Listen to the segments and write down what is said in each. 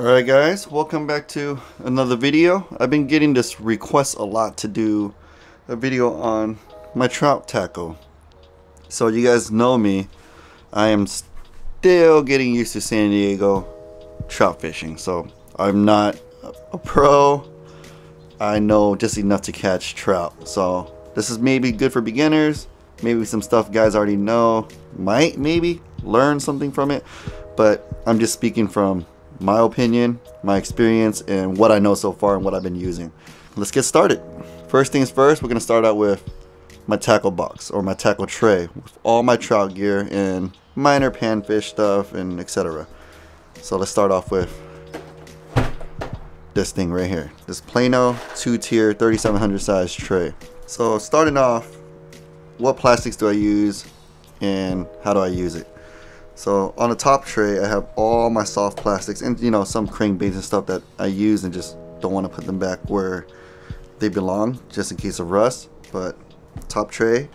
Alright guys, welcome back to another video. I've been getting this request a lot to do a video on my trout tackle. So you guys know me, I am still getting used to San Diego trout fishing. So I'm not a pro, I know just enough to catch trout. So this is maybe good for beginners, maybe some stuff guys already know, might maybe learn something from it. But I'm just speaking from my opinion, my experience, and what I know so far and what I've been using. Let's get started. First things first, we're gonna start out with my tackle box or my tackle tray with all my trout gear and minor panfish stuff and etc. So let's start off with this thing right here, this Plano two-tier 3700 size tray. So starting off, what plastics do I use and how do I use it? So on the top tray, I have all my soft plastics and, you know, some crankbaits and stuff that I use and just don't want to put them back where they belong just in case of rust. But top tray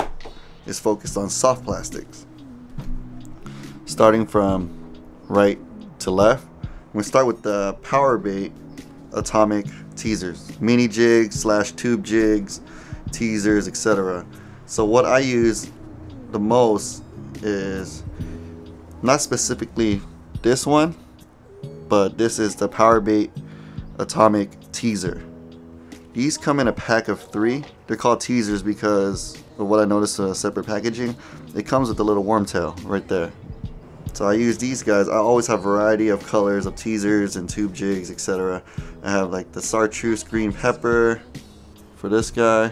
is focused on soft plastics. Starting from right to left, I'm going to start with the Powerbait Atomic Teasers, mini jigs / tube jigs, teasers, etc. So what I use the most is not specifically this one, but this is the Powerbait Atomic Teaser. These come in a pack of 3. They're called teasers because of what I noticed in a separate packaging. It comes with a little wormtail right there. So I use these guys. I always have a variety of colors of teasers and tube jigs, etc. I have like the chartreuse green pepper for this guy.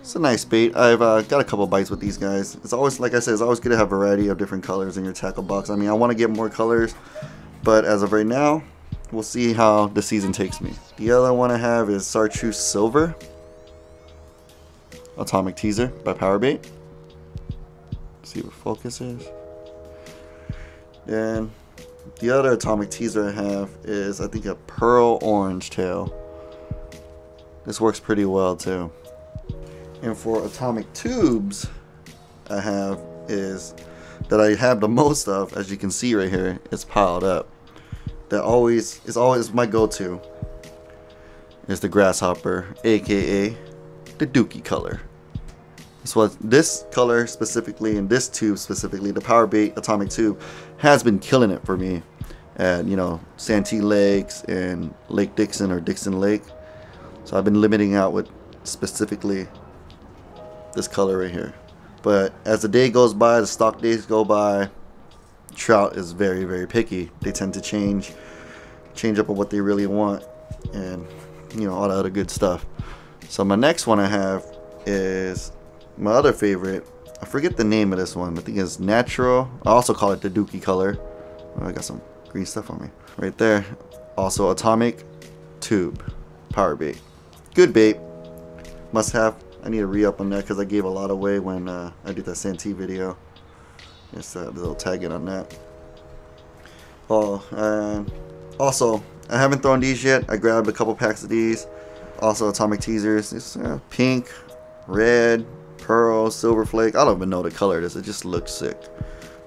It's a nice bait. I've got a couple bites with these guys. It's always, like I said, it's always good to have a variety of different colors in your tackle box. I mean, I want to get more colors, but as of right now, we'll see how the season takes me. The other one I have is Chartreuse Silver Atomic Teaser by Powerbait. See what focus is. And the other Atomic Teaser I have is, I think, a Pearl Orange Tail. This works pretty well too. And for atomic tubes, I have is that I have the most of, as you can see right here, it's piled up. That always is always my go-to is the grasshopper, aka the dookie color. That's what this color specifically and this tube specifically, the Powerbait Atomic Tube, has been killing it for me at, you know, Santee Lakes and Lake Dixon or Dixon Lake. So I've been limiting out with specifically this color right here. But as the day goes by, the stock days go by, trout is very, very picky. They tend to change up on what they really want and, you know, all the other good stuff. So my next one I have is my other favorite. I forget the name of this one. I think it's natural. I also call it the dookie color. Oh, I got some green stuff on me right there. Also Atomic Tube Powerbait. Good bait, must have. I need to re-up on that because I gave a lot away when I did that Santee video. Just a little tag in on that. Oh, also, I haven't thrown these yet. I grabbed a couple packs of these. Also Atomic Teasers. It's pink, red, pearl, silver flake. I don't even know the color of this. It just looks sick.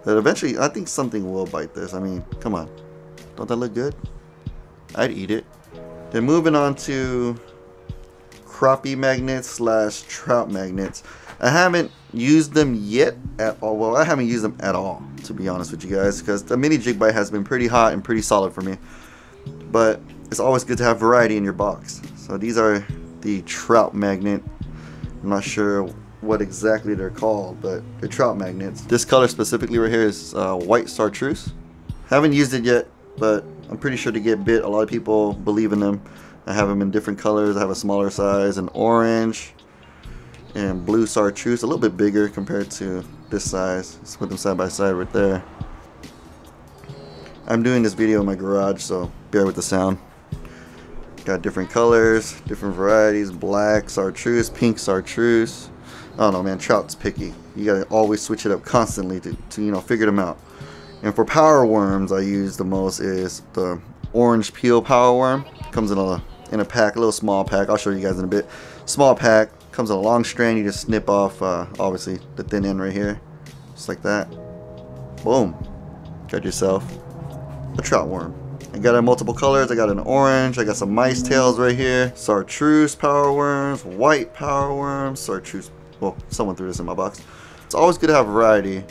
But eventually, I think something will bite this. I mean, come on. Don't that look good? I'd eat it. Then moving on to Crappie Magnets / Trout Magnets. I haven't used them yet at all. Well, I haven't used them at all, to be honest with you guys, because the mini jig bite has been pretty hot and pretty solid for me. But it's always good to have variety in your box. So these are the Trout Magnet. I'm not sure what exactly they're called, but they're Trout Magnets. This color specifically right here is white chartreuse. Haven't used it yet, but I'm pretty sure to get bit. A lot of people believe in them. I have them in different colors. I have a smaller size, an orange and blue chartreuse, a little bit bigger compared to this size. Let's put them side by side right there. I'm doing this video in my garage, so bear with the sound. Got different colors, different varieties, black chartreuse, pink chartreuse. I don't know, man, trout's picky. You gotta always switch it up constantly to you know, figure them out. And for power worms, I use the most is the orange peel power worm. Comes in a pack, a little small pack. I'll show you guys in a bit. Small pack, comes in a long strand. You just snip off, obviously, the thin end right here. Just like that. Boom. Got yourself a trout worm. I got in multiple colors. I got an orange. I got some mice tails right here. Chartreuse power worms, white power worms, chartreuse. Well, someone threw this in my box. It's always good to have variety.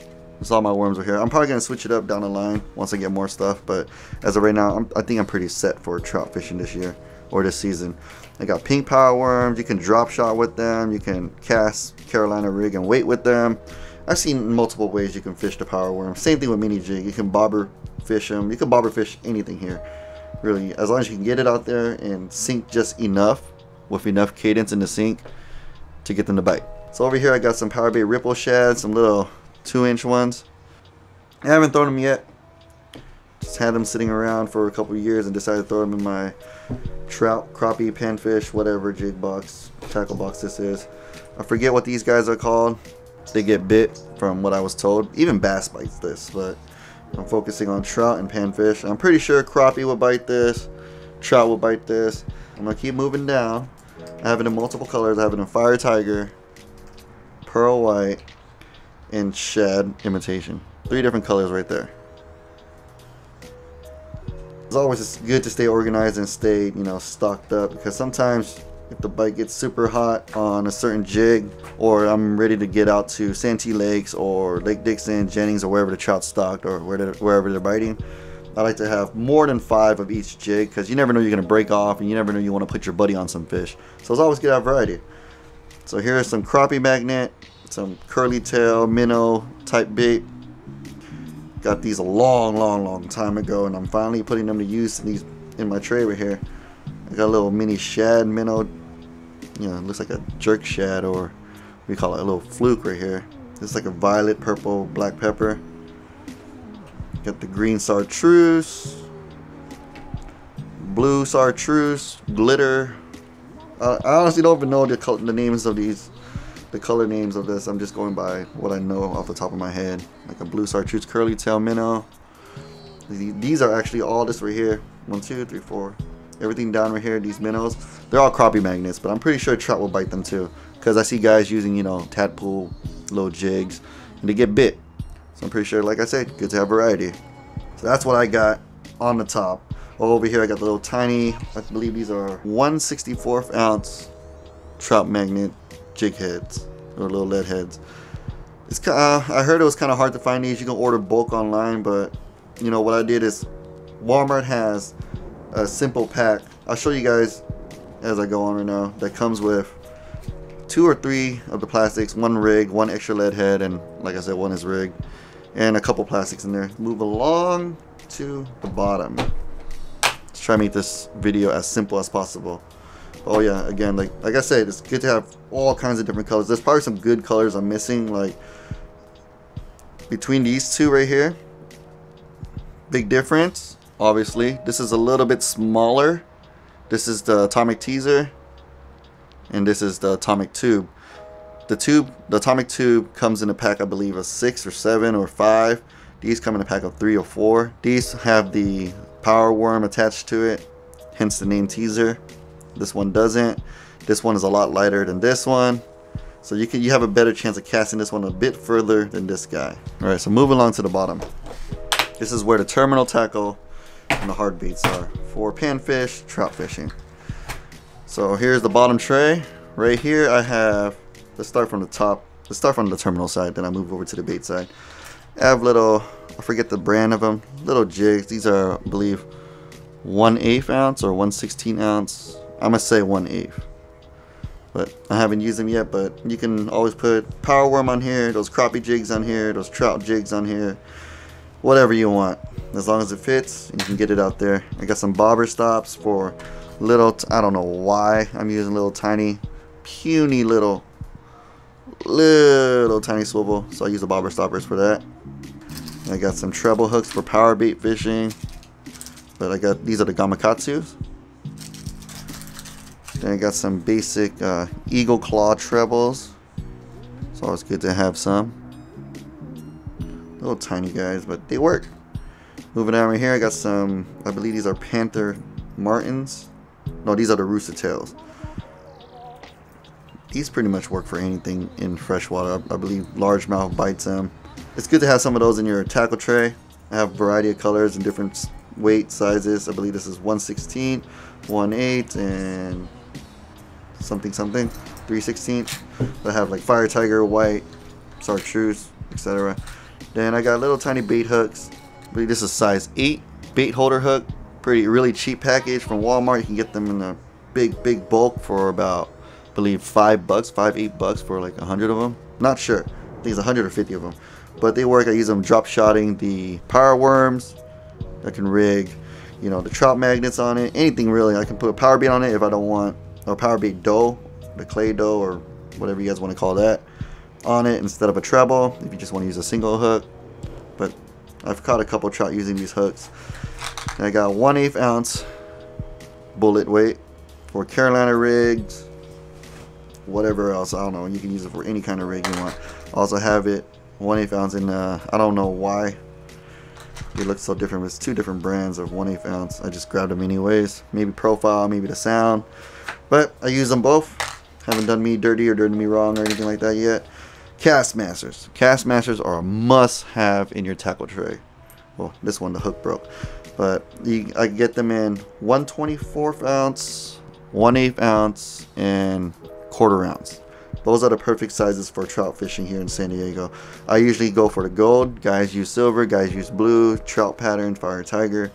All my worms are here. I'm probably gonna switch it up down the line once I get more stuff, but as of right now, I think I'm pretty set for trout fishing this year or this season. I got pink power worms. You can drop shot with them. You can cast Carolina rig and weight with them. I've seen multiple ways you can fish the power worm. Same thing with mini jig. You can bobber fish them. You can bobber fish anything here, really, as long as you can get it out there and sink just enough with enough cadence in the sink to get them to bite. So over here I got some Powerbait ripple shad, some little 2-inch ones. I haven't thrown them yet. Just had them sitting around for a couple of years and decided to throw them in my trout, crappie, panfish, whatever jig box, tackle box this is. I forget what these guys are called. They get bit from what I was told. Even bass bites this, but I'm focusing on trout and panfish. I'm pretty sure crappie will bite this. Trout will bite this. I'm gonna keep moving down. I have it in multiple colors. I have it in fire tiger, pearl white, and shad imitation. 3 different colors right there. As always, it's good to stay organized and stay, you know, stocked up, because sometimes if the bite gets super hot on a certain jig, or I'm ready to get out to Santee Lakes or Lake Dixon, Jennings, or wherever the trout stocked, or wherever they're biting, I like to have more than 5 of each jig, because you never know you're gonna break off, and you never know you want to put your buddy on some fish. So it's always good to have variety. So here's some crappie magnet, some curly tail minnow type bait. Got these a long time ago, and I'm finally putting them to use in these, in my tray right here. I got a little mini shad minnow, you know, it looks like a jerk shad, or we call it a little fluke right here. It's like a violet, purple, black pepper. Got the green chartreuse, blue chartreuse, glitter. I honestly don't even know the names of these. The color names of this, I'm just going by what I know off the top of my head. Like a blue chartreuse curly tail minnow. These are actually all this right here. 1, 2, 3, 4. Everything down right here, these minnows. They're all crappie magnets, but I'm pretty sure trout will bite them too. Because I see guys using, you know, tadpole little jigs, and they get bit. So I'm pretty sure, like I said, good to have variety. So that's what I got on the top. Over here I got the little tiny, I believe these are 1/64 ounce trout magnet jig heads, or little lead heads. It's kind of, I heard it was kind of hard to find these. You can order bulk online, but you know what I did is Walmart has a simple pack. I'll show you guys as I go on right now. That comes with 2 or 3 of the plastics, 1 rig, 1 extra lead head, and like I said, 1 is rigged, and a couple plastics in there. Move along to the bottom. Let's try to make this video as simple as possible. Oh yeah, again, like I said, it's good to have all kinds of different colors. There's probably some good colors I'm missing, like between these two right here. Big difference, obviously. This is a little bit smaller. This is the Atomic Teaser, and this is the Atomic Tube. The Atomic Tube comes in a pack, I believe, of 6 or 7 or 5. These come in a pack of 3 or 4. These have the power worm attached to it, hence the name Teaser. This one doesn't. This one is a lot lighter than this one, so you have a better chance of casting this one a bit further than this guy. All right, so moving along to the bottom. This is where the terminal tackle and the hard baits are for panfish, trout fishing. So here's the bottom tray right here. I have, let's start from the top. Let's start from the terminal side, then I move over to the bait side. I have little, I forget the brand of them, little jigs. These are, I believe, 1/8 ounce or 1/16 ounce. I'm gonna say 1/8, but I haven't used them yet. But you can always put power worm on here, those crappie jigs on here, those trout jigs on here, whatever you want, as long as it fits and you can get it out there. I got some bobber stops for little, I don't know why I'm using little tiny, puny little tiny swivel, so I use the bobber stoppers for that. I got some treble hooks for power bait fishing, but I got, these are the Gamakatsus. Then I got some basic Eagle Claw trebles. It's always good to have some. Little tiny guys, but they work. Moving down right here, I got some, I believe these are Panther Martins. No, these are the Rooster Tails. These pretty much work for anything in freshwater. I believe largemouth bites them. It's good to have some of those in your tackle tray. I have a variety of colors and different weight sizes. I believe this is 1/16, 1/8, and something something, 3/16. That have like fire tiger, white, chartreuse, etc. Then I got little tiny bait hooks. I believe this is size 8 bait holder hook. Pretty really cheap package from Walmart. You can get them in a big bulk for about, I believe, $5, $5, $8 for like 100 of them. Not sure. I think it's 150 of them. But they work. I use them drop shotting the power worms. I can rig, you know, the trout magnets on it. Anything really. I can put a power bait on it if I don't want, or power bait dough, the clay dough, or whatever you guys want to call that, on it instead of a treble if you just want to use a single hook. But I've caught a couple trout using these hooks. And I got 1/8 ounce bullet weight for Carolina rigs, whatever else. I don't know. You can use it for any kind of rig you want. Also have it 1/8 ounce in. I don't know why it looks so different. It's two different brands of 1/8 ounce. I just grabbed them anyways. Maybe profile, maybe the sound. But I use them both. Haven't done me dirty or done me wrong or anything like that yet. Castmasters. Castmasters are a must-have in your tackle tray. Well, this one the hook broke, but I get them in 1/24 ounce, 1/8 ounce, and 1/4 ounce. Those are the perfect sizes for trout fishing here in San Diego. I usually go for the gold. Guys use silver, guys use blue, trout pattern, fire tiger.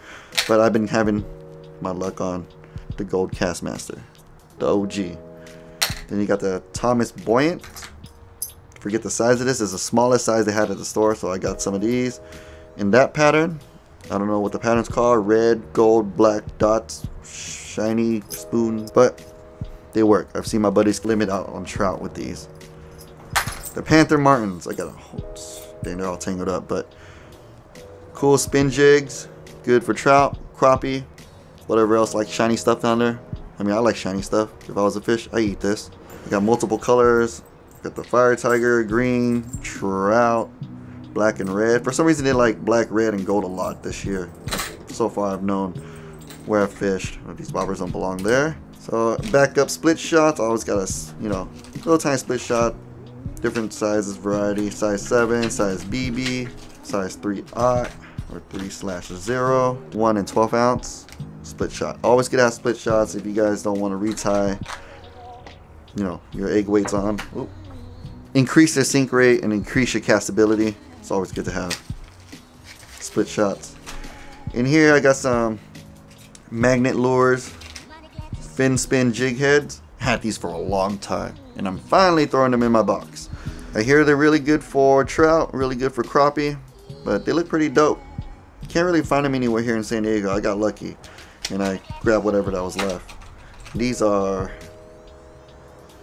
But I've been having my luck on the gold Castmaster, the OG. Then you got the Thomas Buoyants. Forget the size of this. It's the smallest size they had at the store, so I got some of these in that pattern. I don't know what the pattern's called. Red, gold, black dots, shiny spoon, but they work. I've seen my buddies limit out on trout with these. The Panther Martins. I got a whole thing. They're all tangled up, but cool spin jigs. Good for trout, crappie, whatever else like shiny stuff down there. I mean, I like shiny stuff. If I was a fish, I eat this. I got multiple colors. Got the fire tiger, green, trout, black and red. For some reason, they like black, red, and gold a lot this year. So far, I've known where I've fished. These bobbers don't belong there. So back up split shots. I always got a, you know, little tiny split shot. Different sizes, variety. Size 7, size BB, size 3/0, or 3/0. 1 and 12 ounce. Split shot. Always get out split shots if you guys don't want to retie, you know, your egg weights on. Oop. Increase their sink rate and increase your castability. It's always good to have split shots. In here, I got some magnet lures, fin spin jig heads. Had these for a long time, and I'm finally throwing them in my box. I hear they're really good for trout, really good for crappie, but they look pretty dope. Can't really find them anywhere here in San Diego. I got lucky, and I grabbed whatever that was left. These are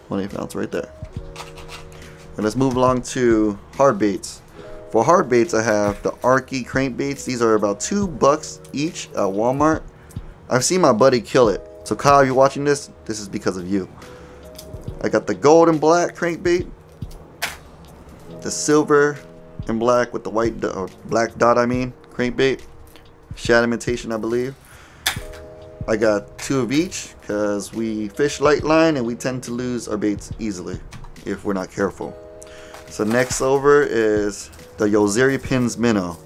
1/8 ounce right there. And let's move along to hard baits. For hard baits, I have the Arky crank baits. These are about $2 each at Walmart. I've seen my buddy kill it. So Kyle, if you're watching this, this is because of you. I got the gold and black crank bait, the silver and black with the white or black dot, I mean, crank bait, shadimentation, I believe. I got 2 of each because we fish light line and we tend to lose our baits easily if we're not careful. So next over is the Yo-Zuri Pins Minnow.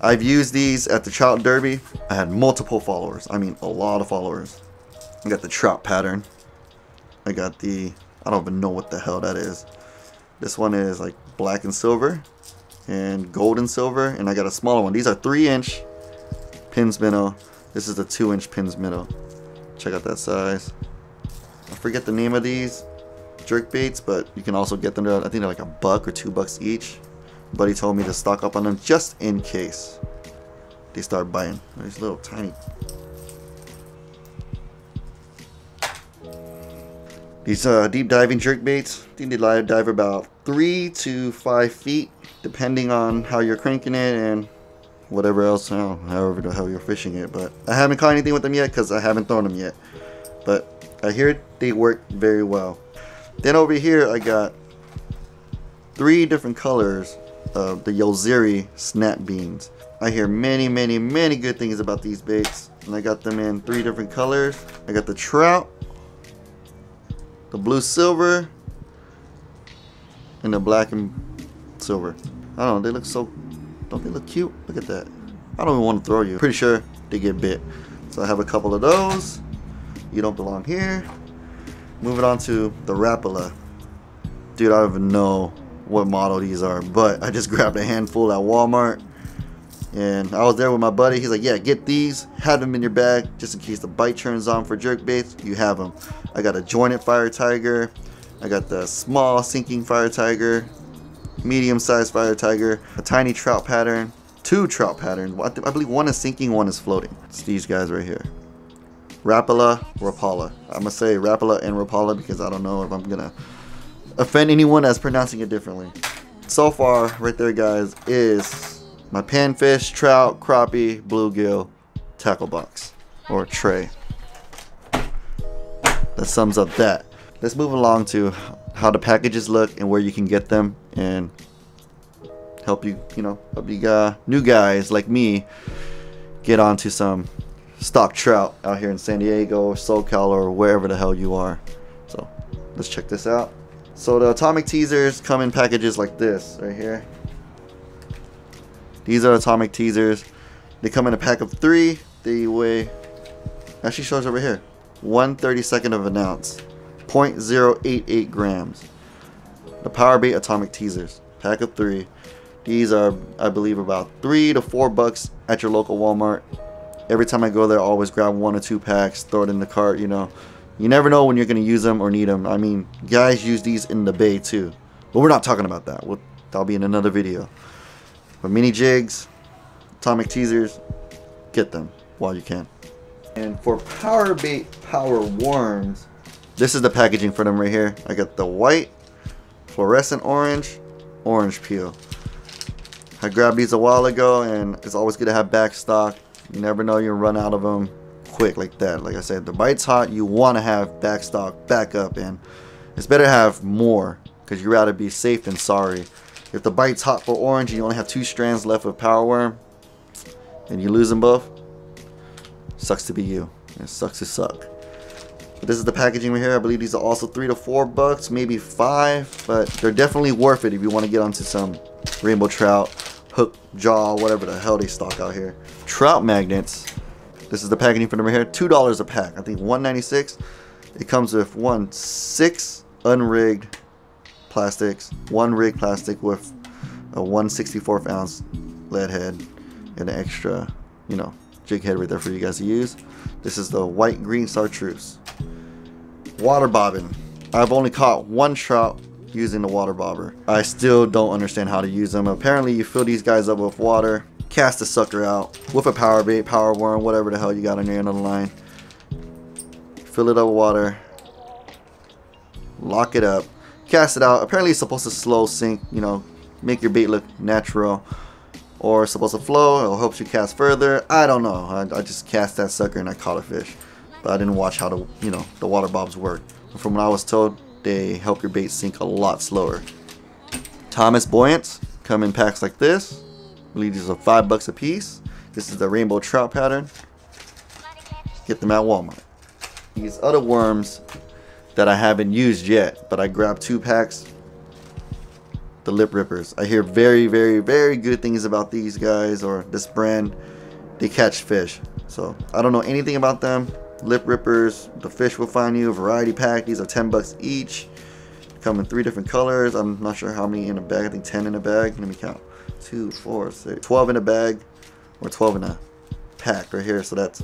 I've used these at the Trout Derby. I had multiple followers. I mean, a lot of followers. I got the trout pattern. I got the, I don't even know what the hell that is. This one is like black and silver and gold and silver. And I got a smaller one. These are 3-inch pins minnow. This is the 2-inch pins minnow. Check out that size. I forget the name of these jerk baits, but you can also get them to, I think they're like $1 or $2 each. Buddy told me to stock up on them just in case they start biting. These little tiny. These deep diving jerk baits. I think they live dive about 3 to 5 feet, depending on how you're cranking it and whatever else, I don't know, however the hell you're fishing it. But I haven't caught anything with them yet because I haven't thrown them yet. But I hear they work very well. Then over here, I got 3 different colors of the Yo-Zuri Snap Beans. I hear many good things about these baits, and I got them in 3 different colors. I got the trout, the blue silver, and the black and silver. I don't know, they look so, don't they look cute? Look at that. I don't even want to throw you. Pretty sure to get bit. So I have a couple of those. You don't belong here. Moving on to the Rapala. Dude, I don't even know what model these are, but I just grabbed a handful at Walmart. And I was there with my buddy. He's like, yeah, get these. Have them in your bag just in case the bite turns on for jerkbaits. You have them. I got a jointed fire tiger. I got the small sinking fire tiger, medium-sized fire tiger, a tiny trout pattern, two trout patterns. I believe one is sinking, one is floating. It's these guys right here. Rapala. I'm going to say Rapala and Rapala because I don't know if I'm going to offend anyone as pronouncing it differently. So far, right there, guys, is my panfish, trout, crappie, bluegill, tackle box, or tray. That sums up that. Let's move along to how the packages look and where you can get them and help you, new guys like me get onto some stock trout out here in San Diego or SoCal or wherever the hell you are. So let's check this out. So the Atomic Teasers come in packages like this right here. These are Atomic Teasers. They come in a pack of 3. They weigh, actually shows over here, 1/32 of an ounce, 0.088 grams. The Powerbait Atomic Teasers, pack of 3. These are, I believe, about $3 to $4 at your local Walmart. Every time I go there, I always grab 1 or 2 packs, throw it in the cart, you know. You never know when you're going to use them or need them. I mean, guys use these in the bay too. But we're not talking about that. That'll be in another video. But mini jigs, Atomic Teasers, get them while you can. And for Powerbait Power Worms, this is the packaging for them right here. I got the white, fluorescent orange, orange peel. I grabbed these a while ago, and it's always good to have back stock. You never know, you run out of them quick like that. Like I said, the bite's hot, you want to have back stock, back up, and it's better to have more because you'd rather be safe than sorry. If the bite's hot for orange and you only have 2 strands left of power worm and you lose them both, sucks to be you. It sucks to suck. But this is the packaging right here. I believe these are also $3 to $4, maybe $5, but they're definitely worth it if you want to get onto some rainbow trout, hook, jaw, whatever the hell they stock out here. Trout Magnets. This is the packaging for them right here. $2 a pack. I think $1.96. It comes with 6 unrigged plastics, 1 rigged plastic with a 1/64 ounce lead head and an extra, jig head right there for you guys to use. This is the white green chartreuse. Water bobbing. I've only caught 1 trout using the water bobber. I still don't understand how to use them. Apparently you fill these guys up with water, cast the sucker out with a power bait, power worm, whatever the hell you got on your end of the line. Fill it up with water, lock it up, cast it out. Apparently it's supposed to slow sink, make your bait look natural, or it's supposed to flow. It helps you cast further. I don't know. I just cast that sucker and I caught a fish. But I didn't watch how the water bobs work. From what I was told, they help your bait sink a lot slower. Thomas Buoyants come in packs like this. I believe these are $5 a piece. This is the rainbow trout pattern. Get them at Walmart. These other worms that I haven't used yet, but I grabbed 2 packs. The Lip Rippers. I hear very, very, very good things about these guys or this brand. They catch fish. So I don't know anything about them. Lip Rippers, the fish will find you. Variety pack. These are $10 each. Come in 3 different colors. I'm not sure how many in a bag. I think 10 in a bag. Let me count. 2, 4, 6, 12 in a bag, or 12 in a pack right here. So that's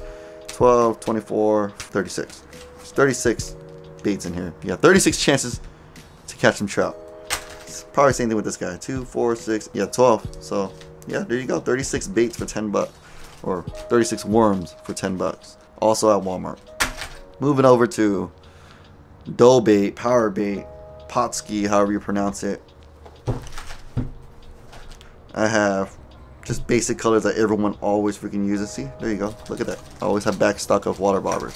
12, 24, 36. There's 36 baits in here. You got 36 chances to catch some trout. It's probably the same thing with this guy. 2, 4, 6. Yeah, 12. So yeah, there you go. 36 baits for $10, or 36 worms for $10. Also at Walmart. Moving over to dough bait, power bait, Potski, however you pronounce it. I have just basic colors that everyone always freaking uses. See, there you go. Look at that. I always have back stock of water bobbers.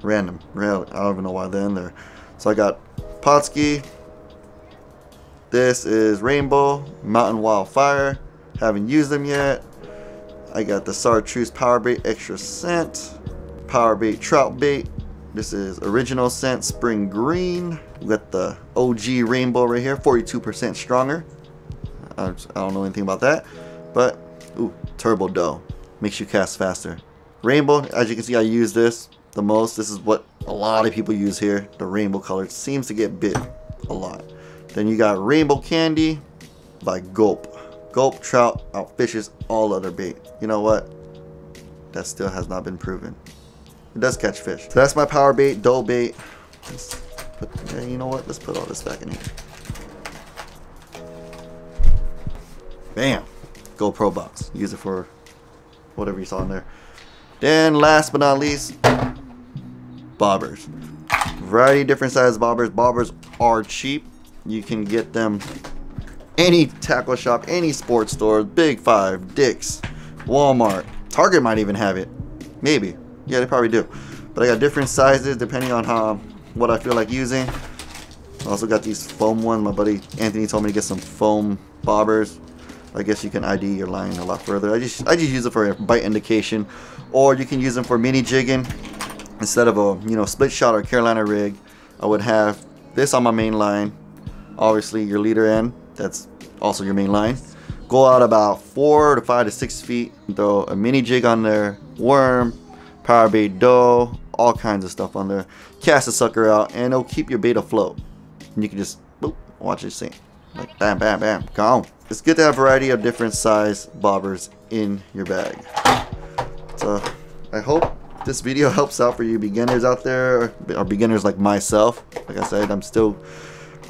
Random. Really, I don't even know why they're in there. So I got Potski. This is Rainbow, Mountain Wildfire. Haven't used them yet. I got the Chartreuse Powerbait Extra Scent, Powerbait Trout Bait. This is Original Scent Spring Green. We got the OG Rainbow right here, 42% stronger. I don't know anything about that, but ooh, Turbo Dough makes you cast faster. Rainbow, as you can see, I use this the most. This is what a lot of people use here. The rainbow color seems to get bit a lot. Then you got Rainbow Candy by Gulp. Gulp trout outfishes all other bait. You know what? That still has not been proven. It does catch fish. So that's my power bait, dough bait. Let's put, you know what? Let's put all this back in here. Bam. GoPro box. Use it for whatever you saw in there. Then last but not least, bobbers. Variety of different sized bobbers. Bobbers are cheap. You can get them any tackle shop, any sports store, Big Five, Dick's, Walmart. Target might even have it. Maybe. Yeah, they probably do. But I got different sizes depending on how what I feel like using. I also got these foam ones. My buddy Anthony told me to get some foam bobbers. I guess you can ID your line a lot further. I just use it for a bite indication, or you can use them for mini jigging. Instead of a split shot or Carolina rig, I would have this on my main line. Obviously your leader end, that's also your main line. Go out about 4 to 5 to 6 feet, throw a mini jig on there, worm, power bait dough, all kinds of stuff on there. Cast the sucker out and it'll keep your bait afloat. And you can just boop, watch it sink. Like bam, bam, bam, gone. It's good to have a variety of different size bobbers in your bag. So I hope this video helps out for you beginners out there, or beginners like myself. Like I said, I'm still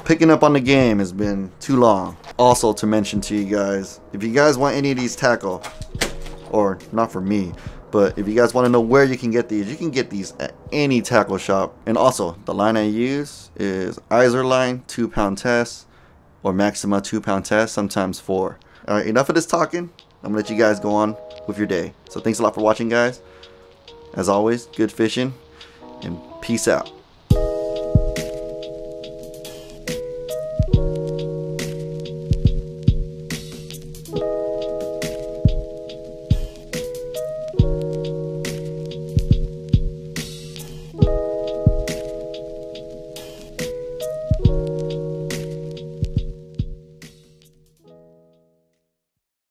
picking up on the game. It's been too long. Also to mention to you guys, if you guys want any of these tackle, or not for me, but if you guys want to know where you can get these at any tackle shop. And also the line I use is Iserline 2-pound test. Or Maxima 2-pound test, sometimes 4. All right, enough of this talking. I'm gonna let you guys go on with your day. So thanks a lot for watching, guys. As always, good fishing and peace out.